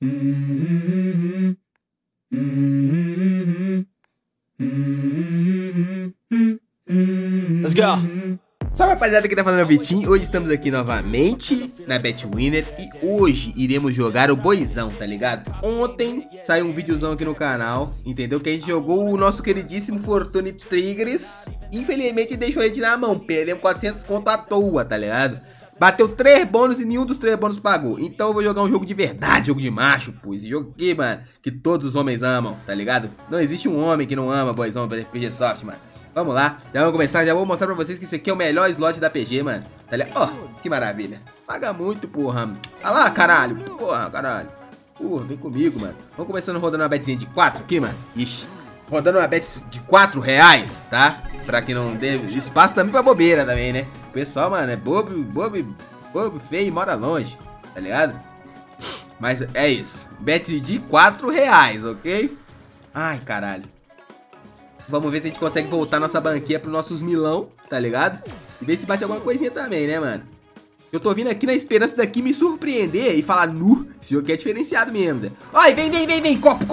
Let's go. Salve, rapaziada, que tá falando é o Vitinho. Hoje estamos aqui novamente na BetWinner e hoje iremos jogar o Boizão, tá ligado? Ontem saiu um videozão aqui no canal, entendeu? Que a gente jogou o nosso queridíssimo Fortune Triggers. Infelizmente deixou a gente na mão, perdemos 400 conto à toa, tá ligado? Bateu 3 bônus e nenhum dos 3 bônus pagou. Então eu vou jogar um jogo de verdade, jogo de macho, pô. Esse jogo aqui, mano, que todos os homens amam, tá ligado? Não existe um homem que não ama Boizão da PG Soft, mano. Vamos lá, já vamos começar, já vou mostrar pra vocês que esse aqui é o melhor slot da PG, mano. Tá ligado? Ó, oh, que maravilha. Paga muito, porra, mano. Olha lá, caralho. Porra, caralho. Porra, vem comigo, mano. Vamos começando rodando uma betzinha de 4 aqui, mano. Ixi. Rodando uma bet de 4 reais, tá? Pra que não dê espaço também pra bobeira também, né? O pessoal, mano, é bobo, feio e mora longe, tá ligado? Mas é isso, bet de 4 reais, ok? Ai, caralho. Vamos ver se a gente consegue voltar nossa banquinha pros nossos milão, tá ligado? E ver se bate alguma coisinha também, né, mano? Eu tô vindo aqui na esperança daqui me surpreender e falar, nu, esse jogo aqui é diferenciado mesmo, Zé. Ai, vem, copo.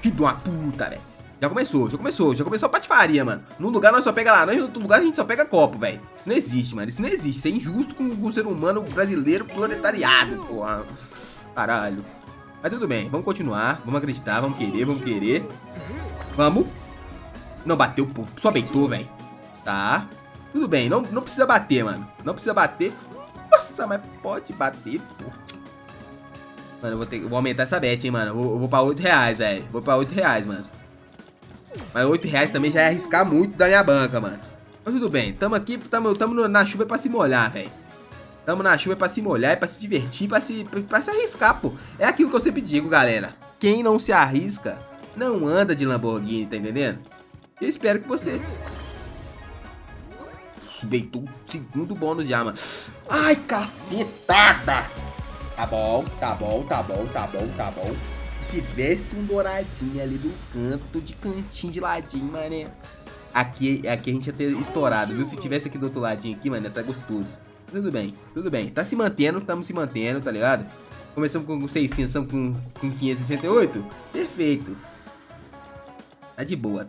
Filho de uma puta, velho. Já começou a patifaria, mano. Num lugar nós só pega laranja, no outro lugar a gente só pega copo, velho. Isso não existe, mano. Isso não existe. Isso é injusto com o ser humano brasileiro planetariado, porra. Caralho. Mas tudo bem, vamos continuar. Vamos acreditar, vamos querer. Vamos. Não bateu, pô. Só beitou, velho. Tá. Tudo bem, não precisa bater, mano. Não precisa bater. Nossa, mas pode bater, pô. Mano, eu vou aumentar essa bet, hein, mano. Eu vou pra 8 reais, velho. Vou pra 8 reais, mano. Mas 8 reais também já é arriscar muito da minha banca, mano. Mas tudo bem, tamo aqui, tamo na chuva pra se molhar, velho. Tamo na chuva pra se molhar, pra se divertir, pra se arriscar, pô. É aquilo que eu sempre digo, galera. Quem não se arrisca, não anda de Lamborghini, tá entendendo? Eu espero que você... Deitou o segundo bônus já, mano. Ai, cacetada! Tá bom. Se tivesse um douradinho ali do canto, de cantinho, de ladinho, mané. Aqui a gente ia ter estourado, viu? Se tivesse aqui do outro ladinho aqui, mano, ia tá gostoso. Tudo bem. Tá se mantendo, tamo se mantendo, tá ligado? Começamos com 600, estamos com 568. Perfeito. Tá de boa.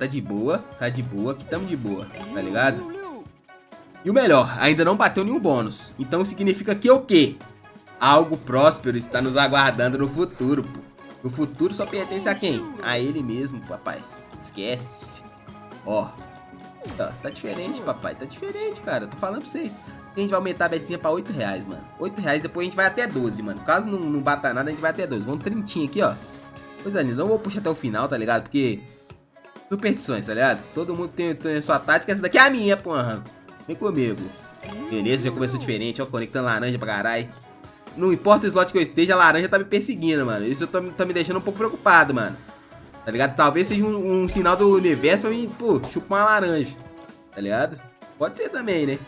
Aqui tamo de boa, tá ligado? E o melhor, ainda não bateu nenhum bônus. Então significa que é o quê? Algo próspero está nos aguardando no futuro, pô. O futuro só pertence a quem? A ele mesmo, papai. Esquece. Ó. Tá diferente, papai. Tá diferente, cara. Tô falando pra vocês. A gente vai aumentar a betzinha pra 8 reais, mano. 8 reais, depois a gente vai até 12, mano. Caso não bata nada, a gente vai até 12. Vamos 30 aqui, ó. Coisa linda. Não vou puxar até o final, tá ligado? Porque... superstições, tá ligado? Todo mundo tem a sua tática. Essa daqui é a minha, porra. Vem comigo. Beleza, já começou diferente. Ó, conectando laranja pra caralho. Não importa o slot que eu esteja, a laranja tá me perseguindo, mano. Isso tá me deixando um pouco preocupado, mano. Tá ligado? Talvez seja um sinal do universo pra mim, pô, chupar uma laranja. Tá ligado? Pode ser também, né?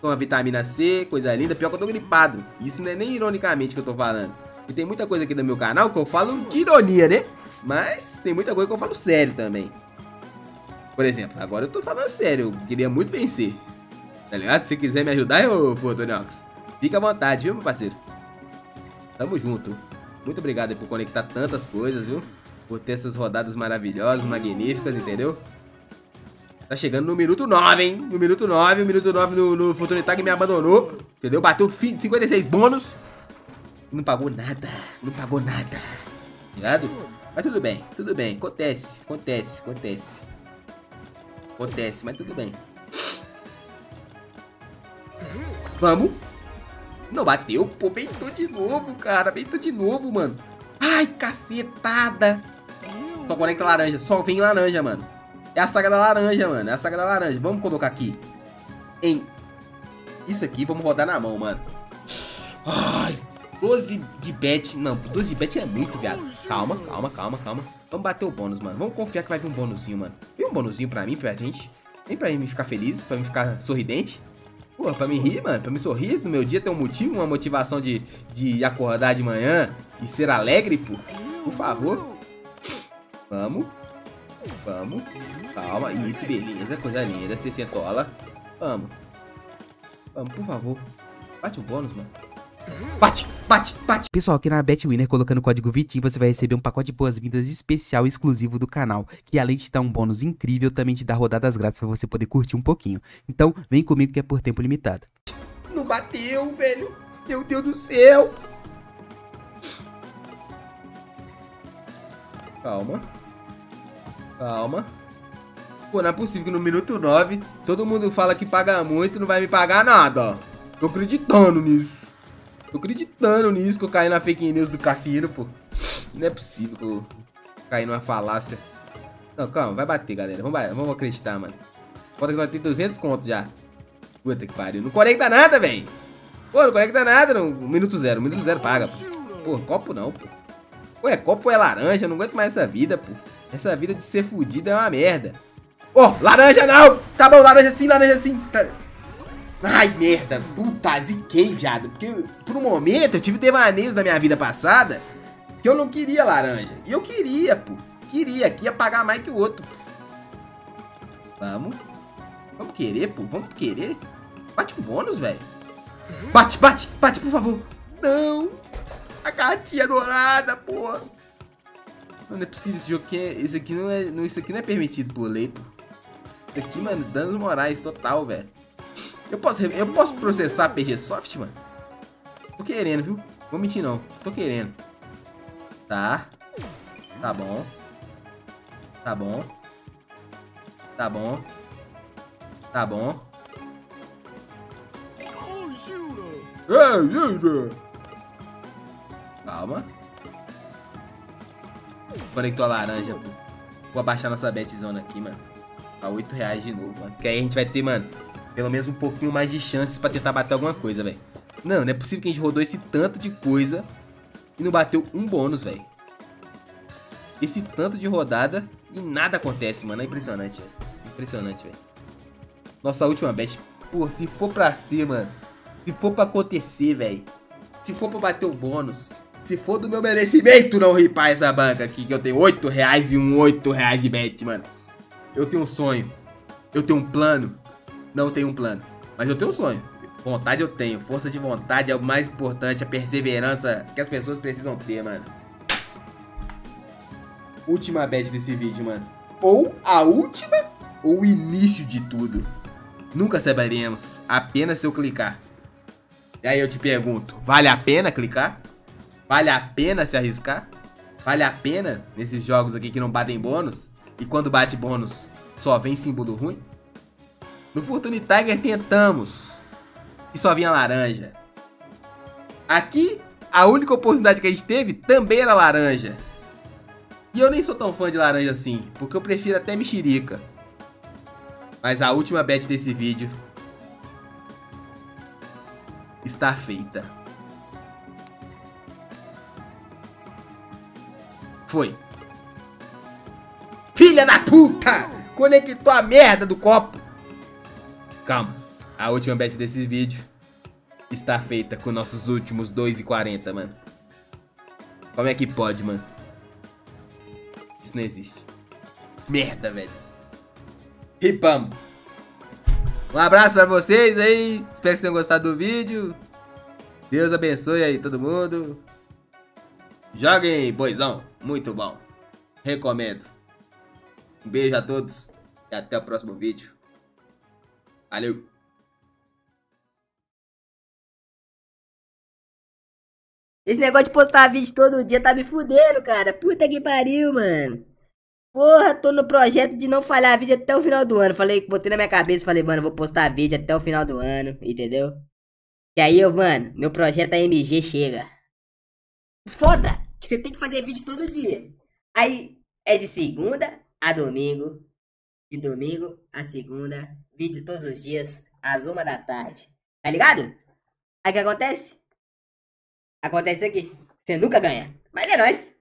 Com a vitamina C, coisa linda. Pior que eu tô gripado. Isso não é nem ironicamente que eu tô falando. E tem muita coisa aqui no meu canal que eu falo de ironia, né? Mas tem muita coisa que eu falo sério também. Por exemplo, agora eu tô falando sério. Eu queria muito vencer. Tá ligado? Se você quiser me ajudar, ô Fortune Ox, fica à vontade, viu, meu parceiro? Tamo junto. Muito obrigado por conectar tantas coisas, viu? Por ter essas rodadas maravilhosas, magníficas, entendeu? Tá chegando no minuto 9, hein? No minuto 9, o minuto 9 no Fortune Tiger me abandonou, entendeu? Bateu 56 bônus. Não pagou nada, Ligado? Mas tudo bem. Acontece, mas tudo bem. Vamos. Não bateu, pô, beitou de novo, cara. Mano. Ai, cacetada. Só conecta laranja, só vem laranja, mano. É a saga da laranja, mano. Vamos colocar aqui em... isso aqui, vamos rodar na mão, mano. Ai, 12 de bet. Não, 12 de bet é muito, viado. Calma. Vamos bater o bônus, mano. Vamos confiar que vai vir um bônusinho, mano. Vem um bônusinho pra mim, pra gente. Vem pra mim ficar feliz, pra mim ficar sorridente. Pô, pra me rir, mano, pra me sorrir no meu dia, tem um motivo, uma motivação de acordar de manhã e ser alegre, pô. Por favor. Vamos. Calma, isso, beleza, coisa linda, 60 dólares. Vamos, por favor. Bate o bônus, mano. Bate, bate, bate. Pessoal, aqui na BetWinner, colocando o código Vitinho, você vai receber um pacote de boas-vindas especial exclusivo do canal, que além de te dar um bônus incrível, também te dá rodadas grátis pra você poder curtir um pouquinho. Então, vem comigo que é por tempo limitado. Não bateu, velho. Meu Deus do céu. Calma. Calma. Pô, não é possível que no minuto 9, todo mundo fala que paga muito e não vai me pagar nada. Tô acreditando nisso. Tô acreditando nisso que eu caí na fake news do cassino, pô. Não é possível que eu caí numa falácia. Não, calma, vai bater, galera. Vamos acreditar, mano. Pode que nós temos 200 contos já. Puta que pariu. Não conecta nada, velho. Pô, não conecta nada. Não. Minuto zero paga, pô. Pô, copo não, pô. Ué, copo é laranja. Eu não aguento mais essa vida, pô. Essa vida de ser fudida é uma merda. Ô, laranja não! Tá bom, laranja sim, laranja sim. Tá... Ai, merda, puta, ziquei, viado. Porque por um momento eu tive devaneios na minha vida passada que eu não queria laranja. E eu queria, pô. Queria, que ia pagar mais que o outro. Vamos. Vamos querer, pô. Vamos querer. Bate um bônus, velho. Bate, bate, bate, por favor. Não. A gatinha dourada, pô. Não é possível esse jogo. Esse aqui não é, isso aqui não é permitido por lei, pô. Isso aqui, mano, danos morais total, velho. Eu posso processar a PG Soft, mano? Tô querendo, viu? Vou mentir, não. Tô querendo. Tá. Tá bom. Tá bom. Tá bom. Tá bom. Calma. Conectou a laranja. Vou abaixar nossa betzona aqui, mano. Tá R$8 de novo, mano. Que aí a gente vai ter, mano... Pelo menos um pouquinho mais de chances pra tentar bater alguma coisa, velho. Não, não é possível que a gente rodou esse tanto de coisa e não bateu um bônus, velho. Esse tanto de rodada e nada acontece, mano. É impressionante, velho. Impressionante, velho. Nossa última bet. Pô, se for pra ser, mano. Se for pra acontecer, velho. Se for pra bater o bônus. Se for do meu merecimento não ripar essa banca aqui, que eu tenho R$8 e um R$8 de bet, mano. Eu tenho um sonho. Eu tenho um plano. Não tenho um plano, mas eu tenho um sonho. Vontade eu tenho, força de vontade é o mais importante, a perseverança que as pessoas precisam ter, mano. Última bet desse vídeo, mano. Ou a última, ou o início de tudo. Nunca saberemos, apenas se eu clicar. E aí eu te pergunto, vale a pena clicar? Vale a pena se arriscar? Vale a pena nesses jogos aqui que não batem bônus? E quando bate bônus, só vem símbolo ruim? No Fortune Tiger tentamos e só vinha laranja. Aqui, a única oportunidade que a gente teve também era laranja. E eu nem sou tão fã de laranja assim, porque eu prefiro até mexerica. Mas a última bet desse vídeo está feita. Foi. Filha da puta! Conectou a merda do copo. Calma, a última bet desse vídeo está feita com nossos últimos 2,40, mano. Como é que pode, mano? Isso não existe. Merda, velho. Ripamos. Um abraço pra vocês aí. Espero que vocês tenham gostado do vídeo. Deus abençoe aí todo mundo. Joguem, Boizão. Muito bom. Recomendo. Um beijo a todos e até o próximo vídeo. Valeu! Esse negócio de postar vídeo todo dia tá me fudendo, cara. Puta que pariu, mano. Porra, tô no projeto de não falhar vídeo até o final do ano. Falei, botei na minha cabeça, falei, mano, vou postar vídeo até o final do ano, entendeu? E aí, eu, mano, meu projeto AMG chega. Foda que você tem que fazer vídeo todo dia. Aí, é de segunda a domingo. De domingo a segunda, vídeo todos os dias, às 1 da tarde. Tá ligado? Aí o que acontece? Acontece isso aqui. Você nunca ganha. Mas é nóis.